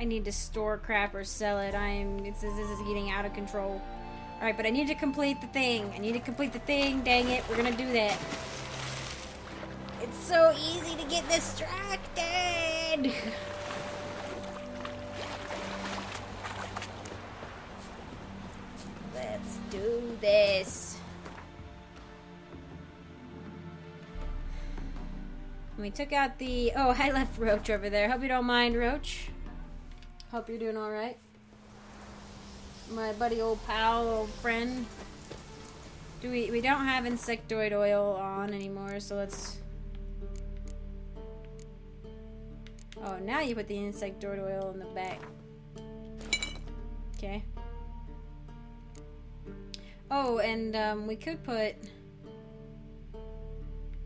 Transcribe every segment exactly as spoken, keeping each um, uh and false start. I need to store crap or sell it. I'm. It's, this is getting out of control. All right, but I need to complete the thing. I need to complete the thing. Dang it, we're gonna do that. It's so easy to get distracted. Let's do this. And we took out the... Oh, I left Roach over there. Hope you don't mind, Roach. Hope you're doing all right. My buddy, old pal, old friend. Do we? We don't have insectoid oil on anymore, so let's. Oh, now you put the insectoid oil in the back. Okay. Oh, and um, we could put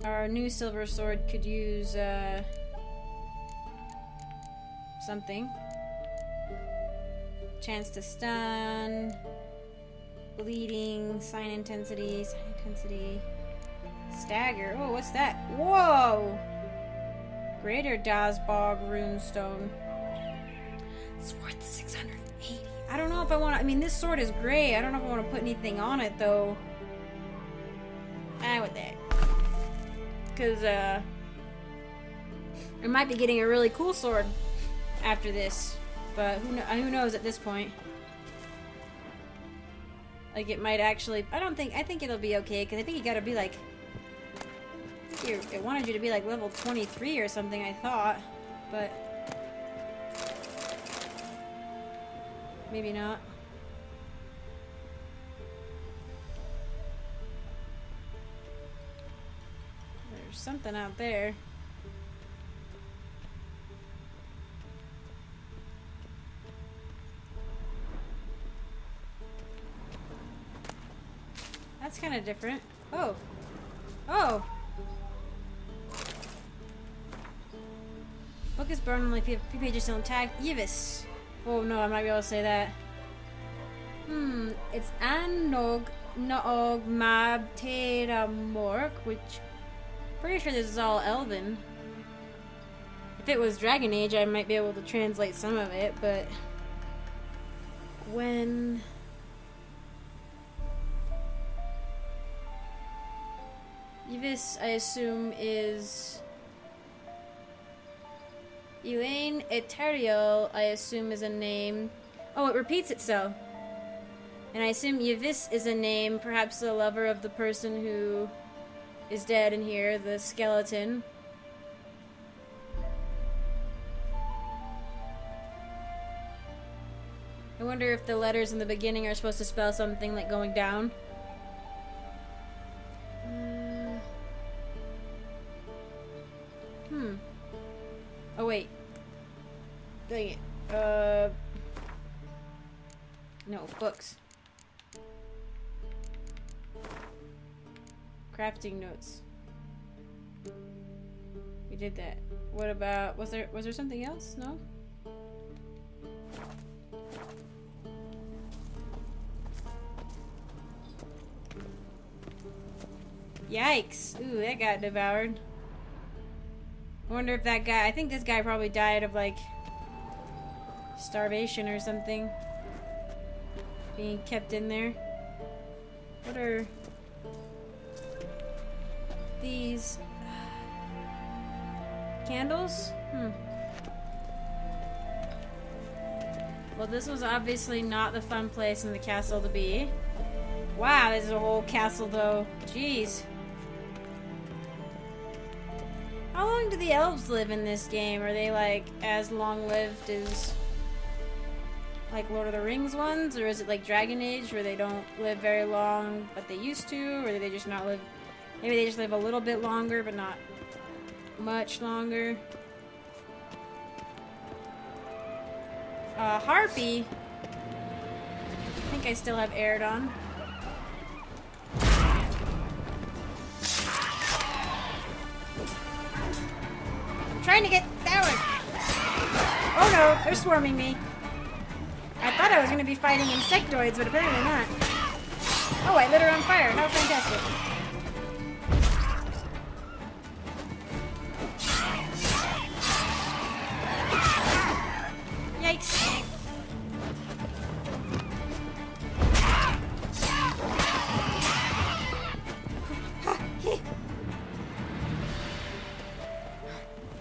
our new silver sword. Could use uh, something. Chance to stun, bleeding, sign intensity, sign intensity, stagger. Oh, what's that? Whoa! Greater Dazbog runestone. It's worth six hundred eighty. I don't know if I want to. I mean, this sword is gray. I don't know if I want to put anything on it though. Ah, with that, because uh, I might be getting a really cool sword after this. But who, kn who knows at this point? Like, it might actually... I don't think... I think it'll be okay, because I think you gotta be like... I think it wanted you to be like level twenty-three or something, I thought. But... maybe not. There's something out there. That's kind of different. Oh. Oh! Book is burned only if you have pages still intact. Yvis. Oh no, I might be able to say that. Hmm. It's Anog Nog Mab Teda Mork, which pretty sure this is all Elven. If it was Dragon Age, I might be able to translate some of it, but when Yvis, I assume, is... Elaine Eteriel, I assume, is a name... Oh, it repeats itself! And I assume Yvis is a name, perhaps the lover of the person who is dead in here, the skeleton. I wonder if the letters in the beginning are supposed to spell something like going down. Hmm. Oh, wait. Dang it. Uh. No, books. Crafting notes. We did that. What about. Was there, was there something else? No? Yikes! Ooh, that got devoured. I wonder if that guy... I think this guy probably died of, like, starvation or something. Being kept in there. What are... these... candles? Hmm. Well, this was obviously not the fun place in the castle to be. Wow, this is a whole castle, though. Jeez. How long do the elves live in this game? Are they like as long lived as like Lord of the Rings ones? Or is it like Dragon Age where they don't live very long but they used to? Or do they just not live? Maybe they just live a little bit longer but not much longer. Uh, Harpy. I think I still have Aerodon. Trying to get that one. Oh no, they're swarming me. I thought I was going to be fighting insectoids, but apparently not. Oh, I lit her on fire. How fantastic. Yikes.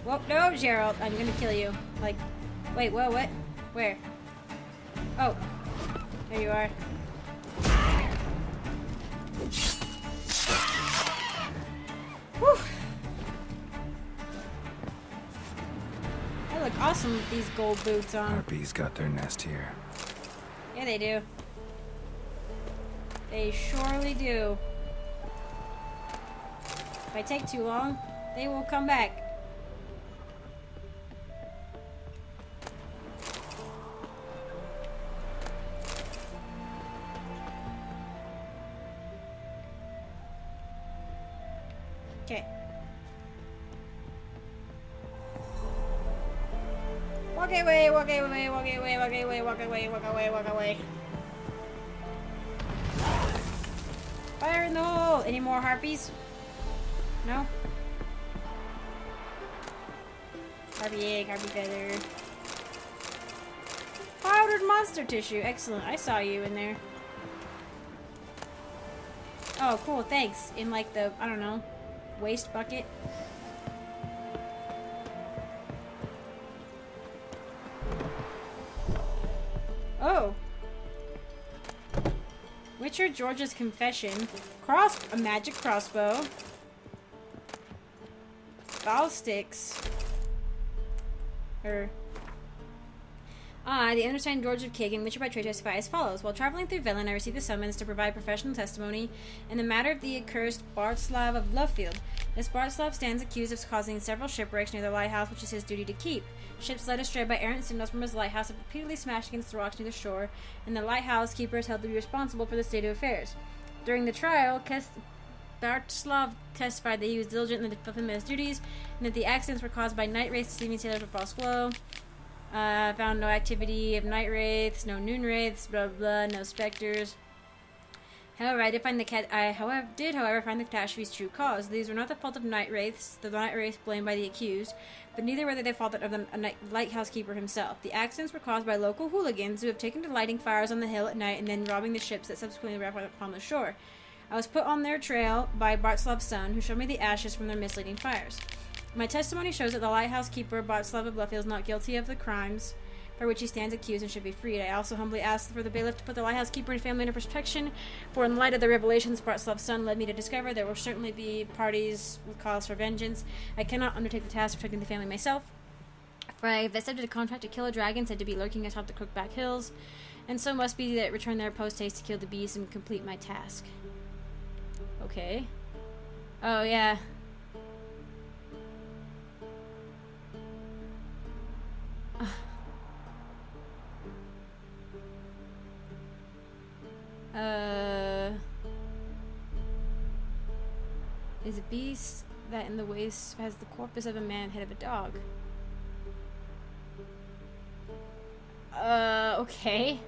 Whoa, no, Gerald, I'm gonna kill you. Like, wait, whoa, what? Where? Oh, there you are. Whew. I look awesome with these gold boots on. Our bees got their nest here. Yeah, they do. They surely do. If I take too long, they will come back. Okay. Walk away, walk away, walk away, walk away, walk away, walk away, walk away. Fire in the hole! Any more harpies? No? Harpy egg, harpy feather. Powdered monster tissue. Excellent. I saw you in there. Oh, cool. Thanks. In like the, I don't know, waste bucket. Oh. Witcher George's confession. Cross, a magic crossbow. Ball sticks. Er. Ah, the undersigned George of Kagan, Witcher by trade, testify as follows. While traveling through Velen, I received a summons to provide professional testimony in the matter of the accursed Bartslav of Lovefield. This Bartslav stands accused of causing several shipwrecks near the lighthouse, which is his duty to keep. Ships led astray by errant signals from his lighthouse have repeatedly smashed against the rocks near the shore, and the lighthouse keeper is held to be responsible for the state of affairs. During the trial, Kes Bartslav testified that he was diligent in the fulfillment of his duties, and that the accidents were caused by night wraiths deceiving sailors with false glow. Uh, found no activity of night wraiths, no noon wraiths, blah blah, no specters. However, I did find the cat. I, however, did, however, find the catastrophe's true cause. These were not the fault of night wraiths, the night wraiths blamed by the accused, but neither were they the fault of the night lighthouse keeper himself. The accidents were caused by local hooligans who have taken to lighting fires on the hill at night and then robbing the ships that subsequently wrecked upon the shore. I was put on their trail by Bartslav's son, who showed me the ashes from their misleading fires. My testimony shows that the lighthouse keeper, Bartslav of Lovefield, is not guilty of the crimes for which he stands accused and should be freed. I also humbly ask for the bailiff to put the lighthouse keeper and family under protection, for in light of the revelations Bartslav's son led me to discover, there will certainly be parties with cause for vengeance. I cannot undertake the task of protecting the family myself, for I have accepted a contract to kill a dragon said to be lurking atop the Crookback Hills, and so must be that return there post-haste to kill the beast and complete my task. Okay. Oh, yeah. Uh, is a beast that in the waist has the corpus of a man, head of a dog. Uh, okay.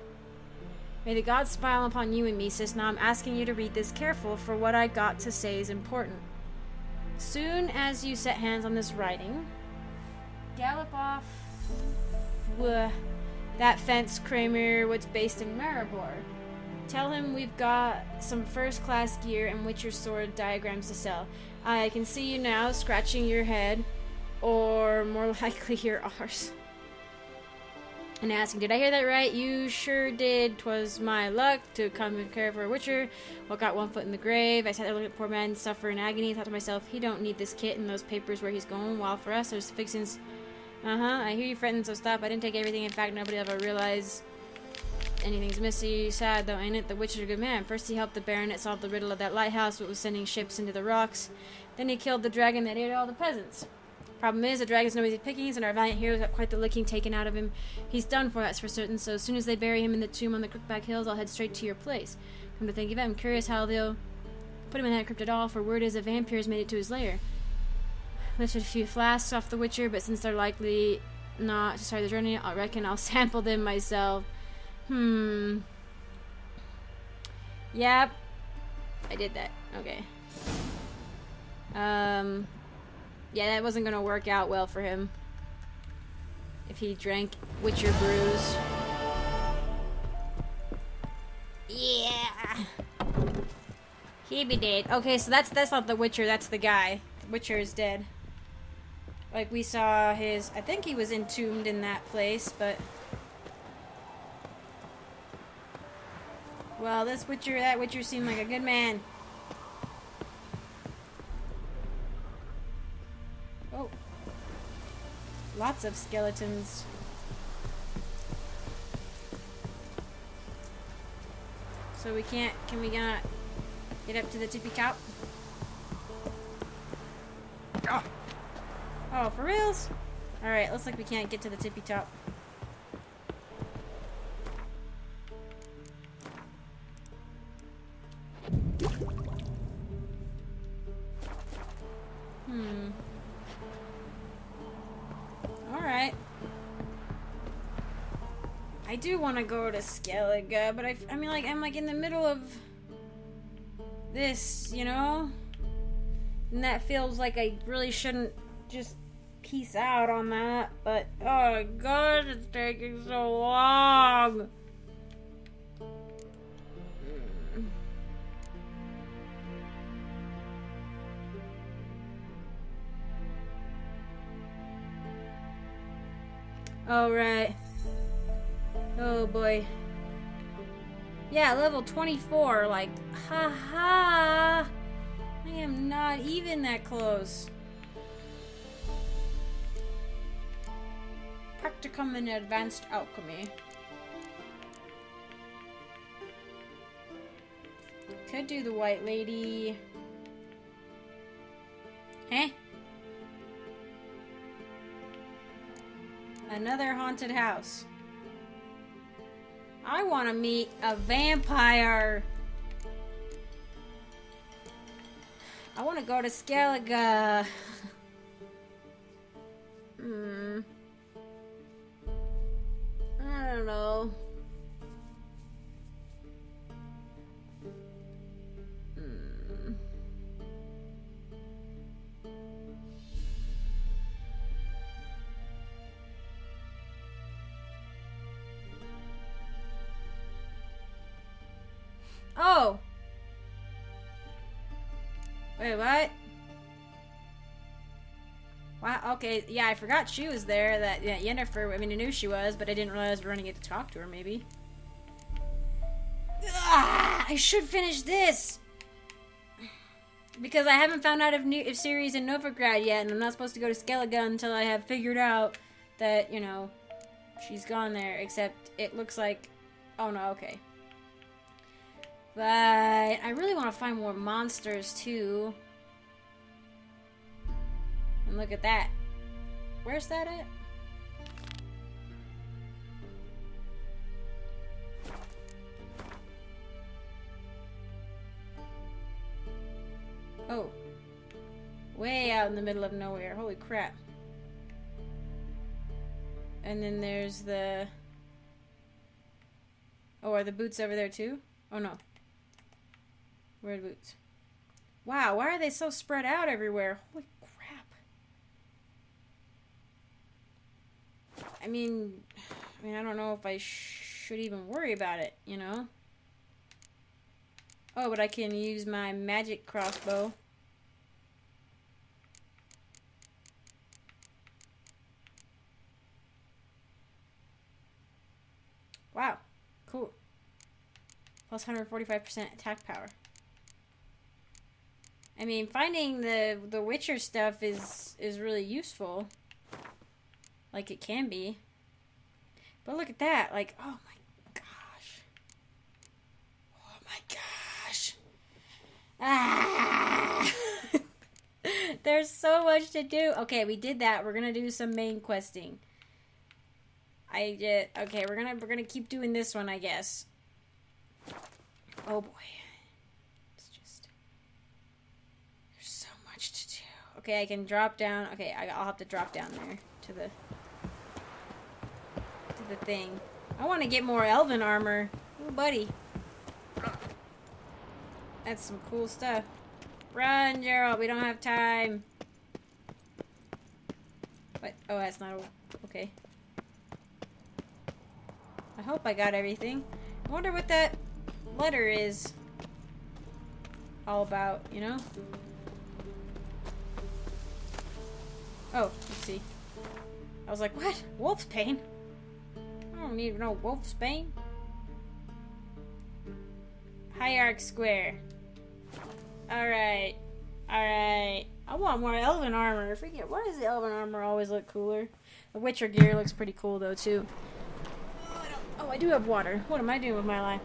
May the gods smile upon you and me, sis. Now I'm asking you to read this careful, for what I got to say is important. Soon as you set hands on this writing, gallop off w that fence, Kramer, what's based in Maribor. Tell him we've got some first-class gear and Witcher sword diagrams to sell. I can see you now, scratching your head, or more likely your arse, and asking, did I hear that right? You sure did. 'Twas my luck to come and care for a Witcher. Well, got one foot in the grave. I sat there looking at the poor man suffer in agony and thought to myself, he don't need this kit and those papers where he's going, while for us there's fixings. Uh-huh, I hear you fretting, so stop. I didn't take everything. In fact, nobody ever realized anything's missy. Sad though, ain't it? The Witcher's a good man. First he helped the Baronet solve the riddle of that lighthouse, which was sending ships into the rocks. Then he killed the dragon that ate all the peasants. Problem is, the dragon's no easy pickings, and our valiant heroes got quite the licking taken out of him. He's done for, that's for certain, so as soon as they bury him in the tomb on the Crookback Hills, I'll head straight to your place. Come to think of it, I'm curious how they'll put him in that crypt at all, for word is a vampire's made it to his lair. Lifted a few flasks off the Witcher, but since they're likely not to start the journey, I reckon I'll sample them myself. Hmm. Yep. I did that. Okay. Um. Yeah, that wasn't gonna work out well for him. If he drank Witcher brews. Yeah. He be dead. Okay, so that's that's not the Witcher. That's the guy. The Witcher is dead. Like, we saw his... I think he was entombed in that place, but... Well, this Witcher, that Witcher seemed like a good man. Oh. Lots of skeletons. So we can't, can we not get up to the tippy top? Oh, oh for reals? Alright, looks like we can't get to the tippy top. Hmm. Alright. I do want to go to Skellige, but I, I mean, like, I'm like in the middle of this, you know? And that feels like I really shouldn't just peace out on that, but oh god, it's taking so long! All right. Oh boy. Yeah, level twenty-four, like, haha! I am not even that close. Practicum in Advanced Alchemy. Could do the White Lady. Eh? Another haunted house. I want to meet a vampire. I want to go to Skellige. Hmm. I don't know. Mm. Oh. Wait, what? Wow, okay, yeah, I forgot she was there, that yeah, Yennefer, I mean, I knew she was, but I didn't realize we were gonna get to talk to her, maybe. Ugh, I should finish this! Because I haven't found out if, new, if Siri's in Novigrad yet, and I'm not supposed to go to Skellige until I have figured out that, you know, she's gone there, except it looks like... Oh, no, okay. But I really want to find more monsters, too. And look at that. Where's that at? Oh. Way out in the middle of nowhere. Holy crap. And then there's the... Oh, are the boots over there, too? Oh, no. Red boots. Wow, why are they so spread out everywhere? Holy crap. I mean, I mean, I don't know if I sh should even worry about it, you know? Oh, but I can use my magic crossbow. Wow, cool. Plus one hundred forty-five percent attack power. I mean, finding the the Witcher stuff is is really useful. Like it can be. But look at that! Like, oh my gosh! Oh my gosh! Ah! There's so much to do. Okay, we did that. We're gonna do some main questing. I get okay. We're gonna we're gonna keep doing this one, I guess. Oh boy. Okay, I can drop down. Okay, I'll have to drop down there to the to the thing. I want to get more elven armor. Ooh, buddy. That's some cool stuff. Run, Gerald. We don't have time. What? Oh, that's not a, okay. I hope I got everything. I wonder what that letter is all about, you know? Oh, mercy. I was like, what? Wolf's pain? I don't need no wolf's pain. Hierarch Square. Alright. Alright. I want more elven armor. Forget, why does the elven armor always look cooler? The Witcher gear looks pretty cool though, too. Oh, I, don't, oh, I do have water. What am I doing with my life?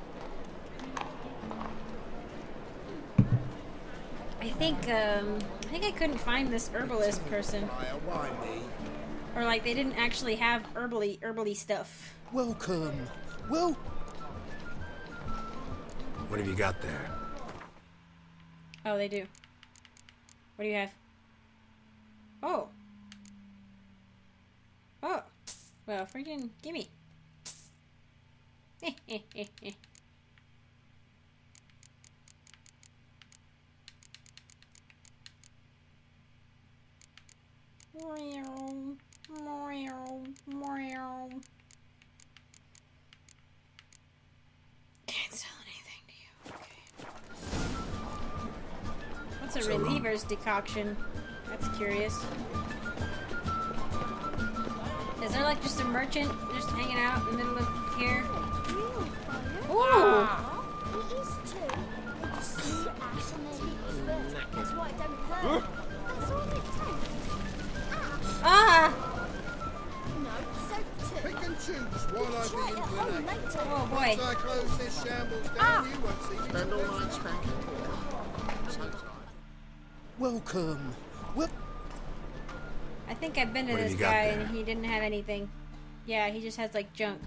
I think, um, I think I couldn't find this herbalist person. Or, like, they didn't actually have herbally, herbally stuff. Welcome. Well. What have you got there? Oh, they do. What do you have? Oh. Oh. Well, freaking gimme. Can't sell anything to you. Okay. What's a so reliever's wrong. Decoction? That's curious. Is there like just a merchant just hanging out in the middle of here? Ooh! It is too. That's why I don't hurt. That's all it takes. Ah! No, so pick and choose while I be in clinic. Oh boy. Once I close this shambles down, ah. You won't see me. Dandelion spanking. Welcome. Whoop. I think I've been to what this guy and he didn't have anything. Yeah, he just has like junk.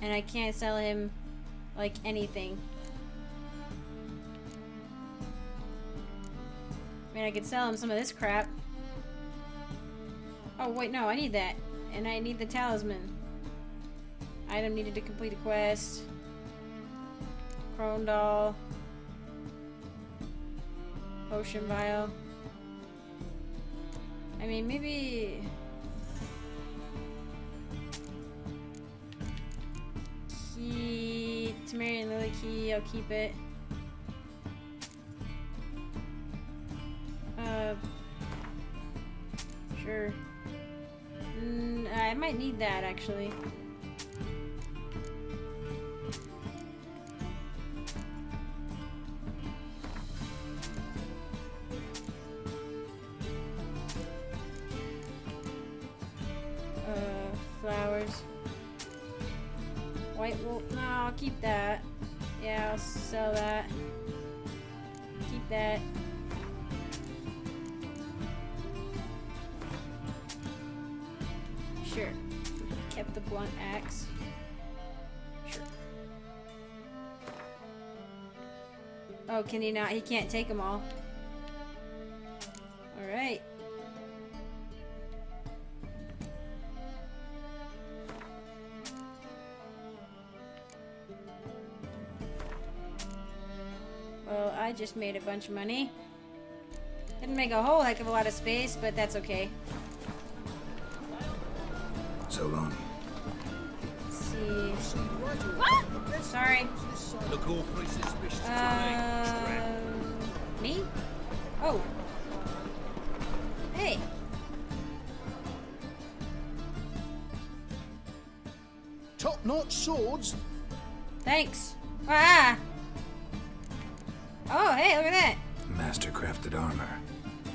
And I can't sell him like anything. I mean, I could sell him some of this crap. Oh, wait, no, I need that. And I need the talisman. Item needed to complete a quest. Crone doll. Potion vial. I mean, maybe... Key... Temerian Lily Key, I'll keep it. Uh... Sure. Mm, I might need that, actually. Uh, flowers. White wool. No, I'll keep that. Yeah, I'll sell that. Keep that. Sure. Kept the blunt axe. Sure. Oh, can he not? He can't take them all. Alright. Well, I just made a bunch of money. Didn't make a whole heck of a lot of space, but that's okay. So long. Let's see. What? Sorry. Look awfully suspicious to me. Me? Oh. Hey. Top-notch swords. Thanks. Ah. Oh, hey, look at that. Mastercrafted armor.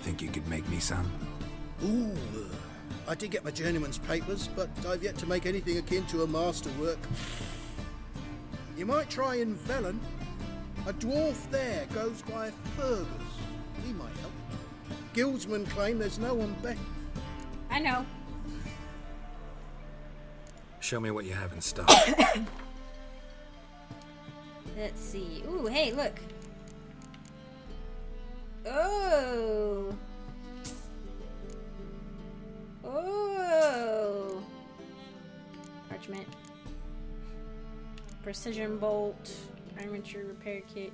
Think you could make me some? Ooh. I did get my journeyman's papers, but I've yet to make anything akin to a masterwork. You might try in Velen. A dwarf there goes by Fergus. He might help. Guildsmen claim there's no one better. I know. Show me what you have in stock. Let's see. Ooh, hey, look. Oh. Oh, parchment, precision bolt, armature repair kit,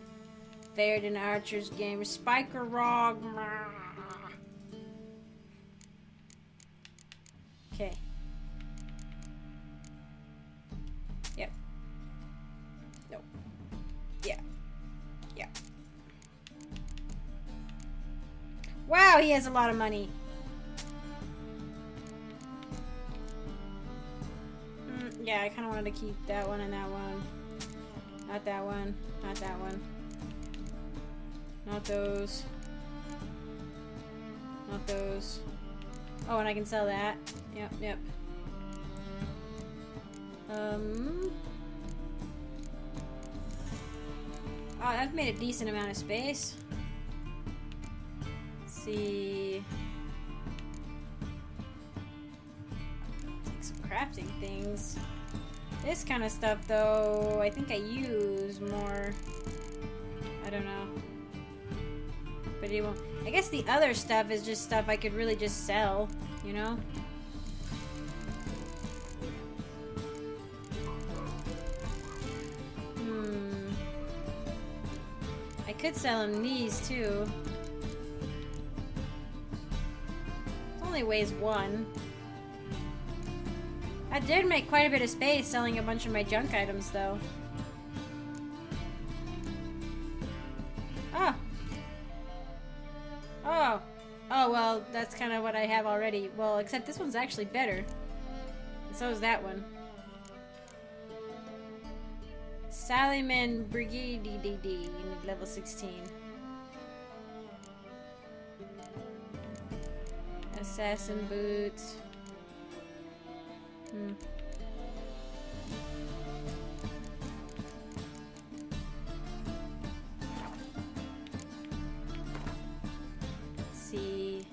fared in archer's game, spiker rog. Okay. Yep. Nope. Yeah. Yeah. Wow, he has a lot of money. Yeah, I kind of wanted to keep that one and that one. Not that one. Not that one. Not those. Not those. Oh, and I can sell that. Yep, yep. Um. Oh, I've made a decent amount of space. Let's see. Take some crafting things. This kind of stuff, though, I think I use more. I don't know. But it won't. I guess the other stuff is just stuff I could really just sell, you know? Hmm. I could sell him these, too. It only weighs one. I did make quite a bit of space selling a bunch of my junk items, though. Oh. Oh. Oh, well, that's kind of what I have already. Well, except this one's actually better. And so is that one. Sallyman Brigade D D D, level sixteen. Assassin Boots. Hmm. Let's see.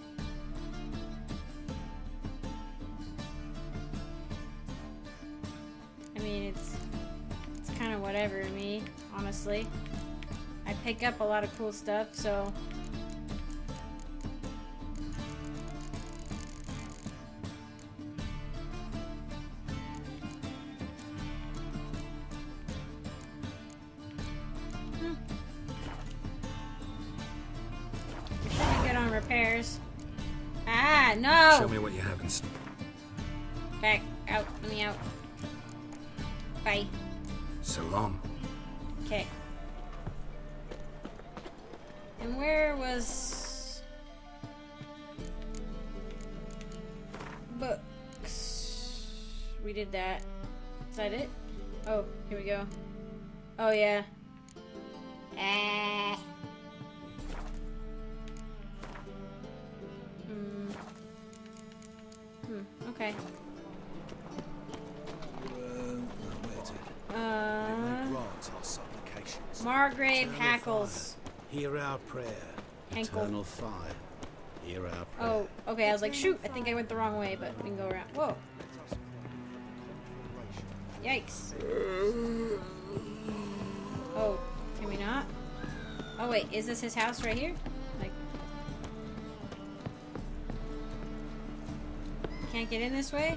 I mean, it's it's kind of whatever to me, honestly. I pick up a lot of cool stuff, so. Back out, let me out. Bye. So long. Okay. And where was books? We did that. Is that it? Oh, here we go. Oh yeah. Ah. Mm. Hmm. Okay. Margrave Hackles. Hear our prayer. Henckel. Eternal fire. Hear our prayer. Oh, okay. I was like, shoot. I think I went the wrong way, but we can go around. Whoa. Yikes. Oh, can we not? Oh wait, is this his house right here? Like, can't get in this way.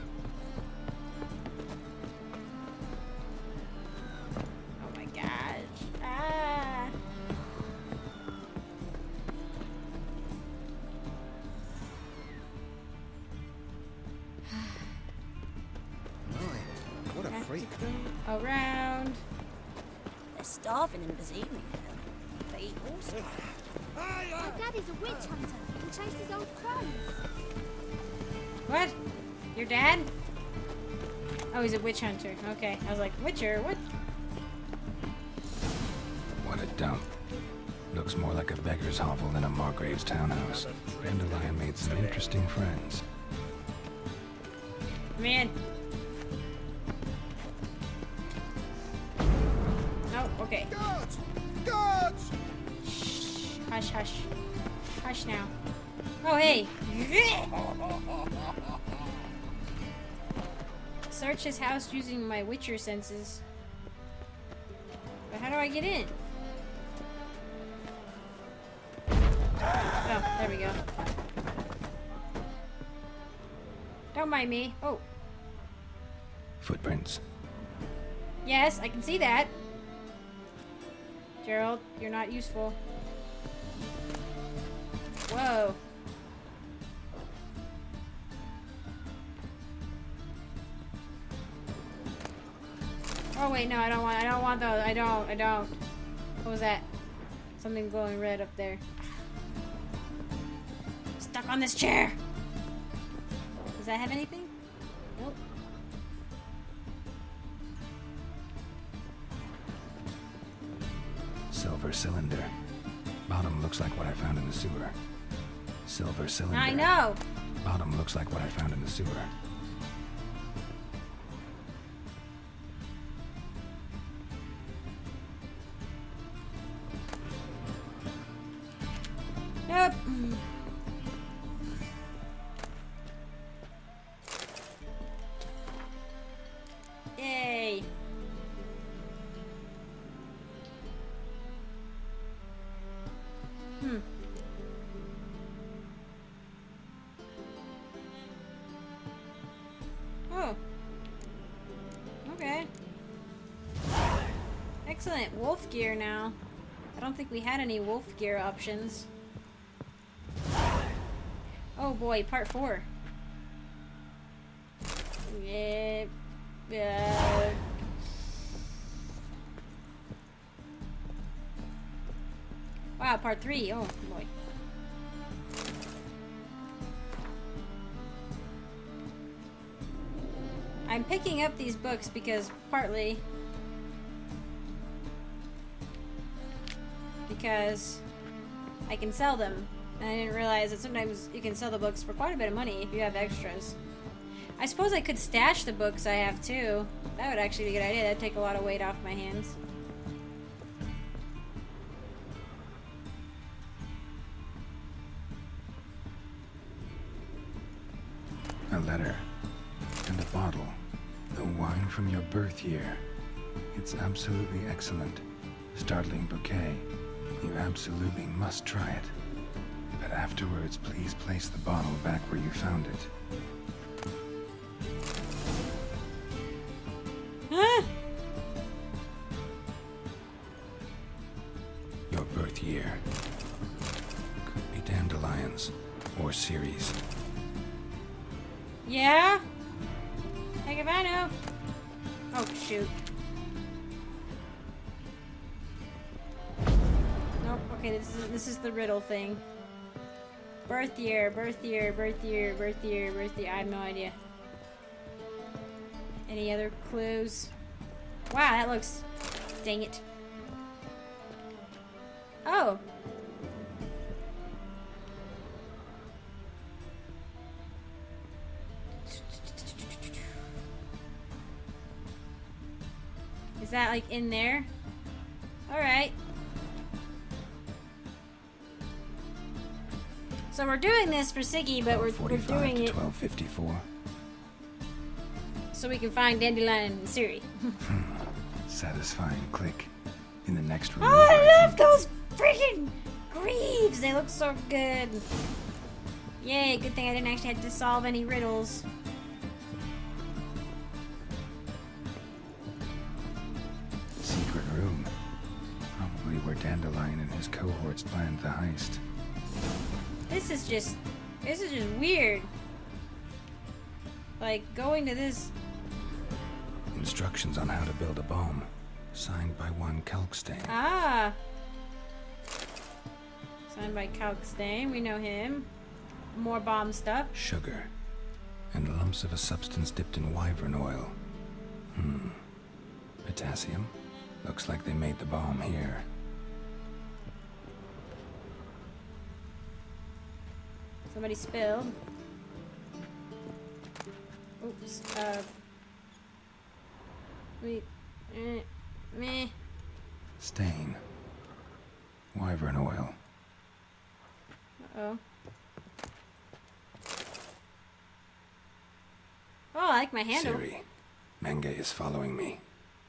Around. They're starving in this evening. They eat horses. My dad is a witch hunter who chases old crones. What? Your dad? Oh, he's a witch hunter. Okay. I was like, Witcher? What? What a dump. Looks more like a beggar's hovel than a Margrave's townhouse. Dandelion made some interesting friends. Man. Okay. Guards! Guards! Shh. Hush, hush. Hush now. Oh, hey! Search his house using my Witcher senses. But how do I get in? Oh, there we go. Don't mind me. Oh. Footprints. Yes, I can see that. Gerald, you're not useful. Whoa. Oh wait, no, I don't want I don't want those. I don't I don't. What was that? Something glowing red up there. Stuck on this chair. Does that have anything? Nope. silver cylinder. Bottom looks like what I found in the sewer. Silver cylinder. I know. Bottom looks like what I found in the sewer. Yep. Yay. Hmm. Oh. Okay. Excellent. Wolf gear now. I don't think we had any wolf gear options. Oh boy, part four. Yeah. Uh, wow, part three. Oh boy. I'm picking up these books because partly because I can sell them. And I didn't realize that sometimes you can sell the books for quite a bit of money if you have extras. I suppose I could stash the books I have too. That would actually be a good idea. That'd take a lot of weight off my hands. A letter. And a bottle. The wine from your birth year. It's absolutely excellent. Startling bouquet. You absolutely must try it. But afterwards, please place the bottle back where you found it. Huh? Your birth year. Could be Dandelions or Siri's. Yeah? Heck if I know. Oh, shoot. Nope, okay, this is, this is the riddle thing. Birth year, birth year, birth year, birth year, birth year. I have no idea. Any other clues? Wow, that looks... Dang it. Oh. Is that like in there? Alright. So we're doing this for Siggy, but we're, we're doing it twelve fifty-four. So we can find Dandelion and Siri. Satisfying click in the next room. Oh, I love those freaking greaves! They look so good. Yay! Good thing I didn't actually have to solve any riddles. Secret room, probably where Dandelion and his cohorts planned the heist. This is just, this is just weird. Like, going to this... Instructions on how to build a bomb, signed by one Kalkstein. Ah! Signed by Kalkstein, we know him. More bomb stuff. Sugar. And lumps of a substance dipped in wyvern oil. Hmm. Potassium? Looks like they made the bomb here. Somebody spilled. Oops. Uh. Wait. Eh. Meh. Stain. Wyvern oil. Uh oh. Oh, I like my handle. Siri. Manga is following me.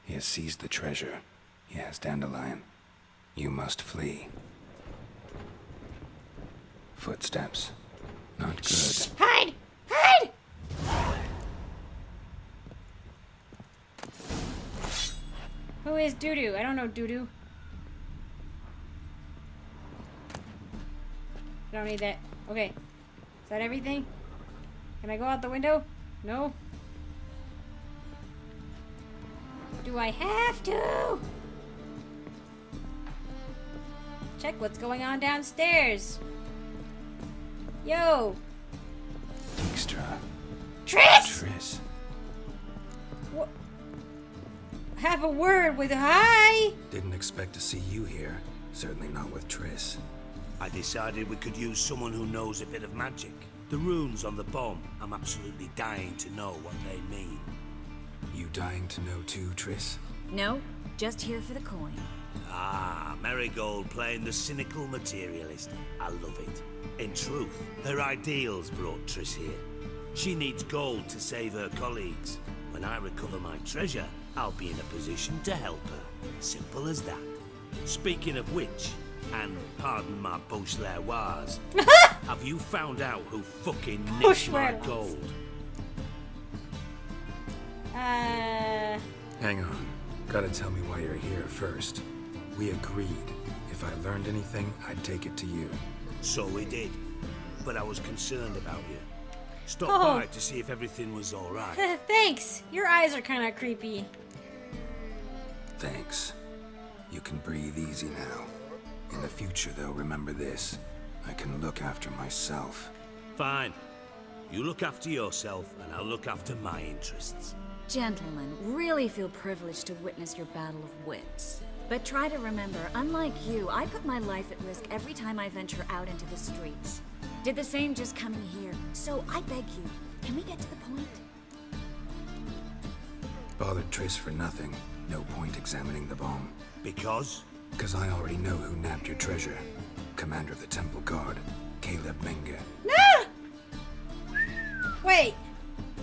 He has seized the treasure. He has Dandelion. You must flee. Footsteps. Not good. Hide! Hide! Who is Doodoo? I don't know Doodoo. I don't need that. Okay. Is that everything? Can I go out the window? No. Do I have to? Check what's going on downstairs. Yo! Dijkstra. Tris! Tris. What? Have a word with hi! Didn't expect to see you here. Certainly not with Tris. I decided we could use someone who knows a bit of magic. The runes on the bomb, I'm absolutely dying to know what they mean. You dying to know too, Tris? No, just here for the coin. Ah, Marigold playing the cynical materialist. I love it. In truth, her ideals brought Tris here. She needs gold to save her colleagues. When I recover my treasure, I'll be in a position to help her. Simple as that. Speaking of which, and pardon my Bouchleroise, have you found out who fucking nicked my gold? Uh... Hang on. Gotta tell me why you're here first. We agreed. If I learned anything, I'd take it to you. So we did. But I was concerned about you. Stopped oh. by to see if everything was alright. Thanks! Your eyes are kinda creepy. Thanks. You can breathe easy now. In the future, though, remember this. I can look after myself. Fine. You look after yourself, and I'll look after my interests. Gentlemen, really feel privileged to witness your battle of wits. But try to remember, unlike you, I put my life at risk every time I venture out into the streets. Did the same just coming here. So I beg you, can we get to the point? Bothered Tris for nothing. No point examining the bomb. Because? Because I already know who nabbed your treasure. Commander of the Temple Guard, Caleb Menge. No! Wait.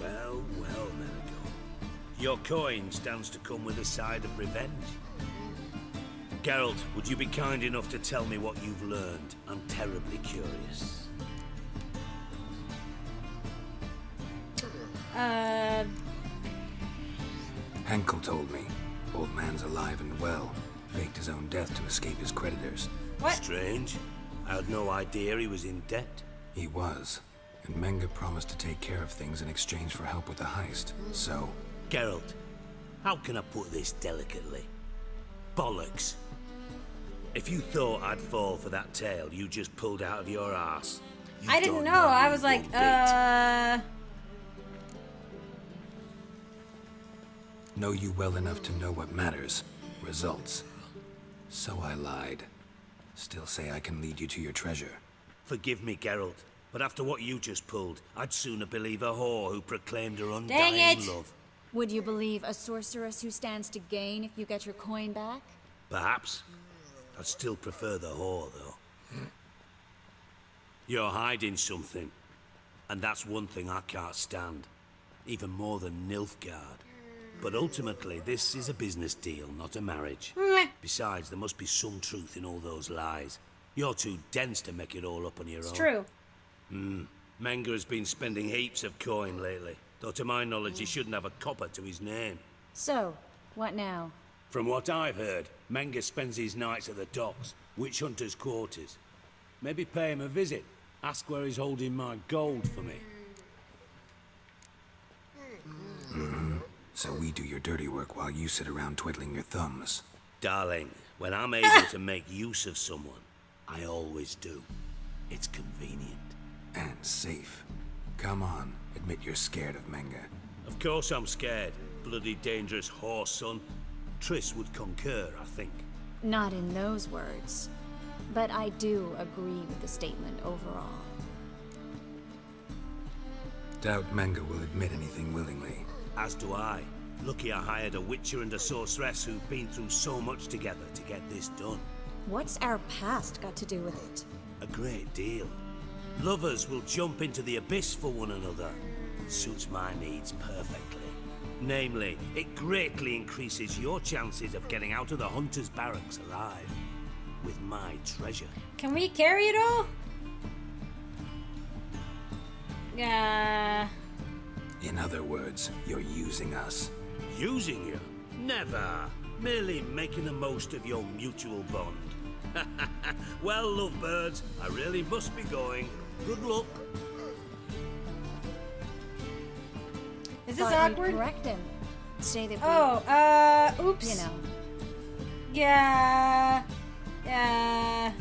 Well, well, Merigo. Your coin stands to come with a side of revenge. Gerald, would you be kind enough to tell me what you've learned? I'm terribly curious. Uh... Henckel told me. Old man's alive and well. Faked his own death to escape his creditors. What? Strange. I had no idea he was in debt. He was. And Menge promised to take care of things in exchange for help with the heist, so... Geralt, how can I put this delicately? Bollocks. If you thought I'd fall for that tale you just pulled out of your ass. You I didn't know. know. I was like, uh... Know you well enough to know what matters. Results. So I lied. Still say I can lead you to your treasure. Forgive me, Geralt, but after what you just pulled, I'd sooner believe a whore who proclaimed her undying love. Would you believe a sorceress who stands to gain if you get your coin back? Perhaps. I'd still prefer the whore, though. You're hiding something. And that's one thing I can't stand. Even more than Nilfgaard. But ultimately, this is a business deal, not a marriage. Besides, there must be some truth in all those lies. You're too dense to make it all up on your own. It's true. Hmm. Menger has been spending heaps of coin lately. Though to my knowledge, he shouldn't have a copper to his name. So, what now? From what I've heard, Menger spends his nights at the docks, witch hunter's quarters. Maybe pay him a visit. Ask where he's holding my gold for me. Mm-hmm. So we do your dirty work while you sit around twiddling your thumbs. Darling, when I'm able to make use of someone, I always do. It's convenient. And safe. Come on, admit you're scared of Menge. Of course I'm scared. Bloody dangerous horse, son. Tris would concur, I think. Not in those words. But I do agree with the statement overall. Doubt Menge will admit anything willingly. As do I. Lucky I hired a witcher and a sorceress who've been through so much together to get this done. What's our past got to do with it? A great deal. Lovers will jump into the abyss for one another. Suits my needs perfectly. Namely, it greatly increases your chances of getting out of the hunter's barracks alive. With my treasure. Can we carry it all? Yeah. Uh... In other words, you're using us. Using you? Never. Merely making the most of your mutual bond. Well, lovebirds, I really must be going. Good luck. Is this Thought awkward? Correct him. Say that. Oh, uh, oops. You know. Yeah. Yeah.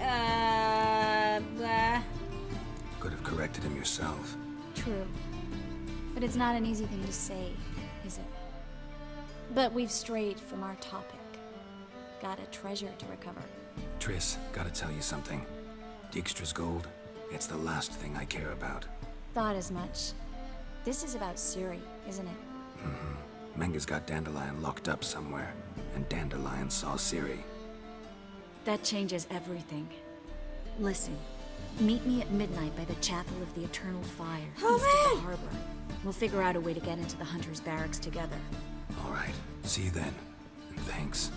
Uh. Blah. Could have corrected him yourself. True. But it's not an easy thing to say, is it? But we've strayed from our topic. Got a treasure to recover. Tris, gotta tell you something. Dijkstra's gold, it's the last thing I care about. Thought as much. This is about Siri, isn't it? Mm-hmm. Menga's got Dandelion locked up somewhere, and Dandelion saw Siri. That changes everything. Listen, meet me at midnight by the Chapel of the Eternal Fire, Hooray! east of the harbor. We'll figure out a way to get into the Hunter's Barracks together. All right, see you then, and thanks.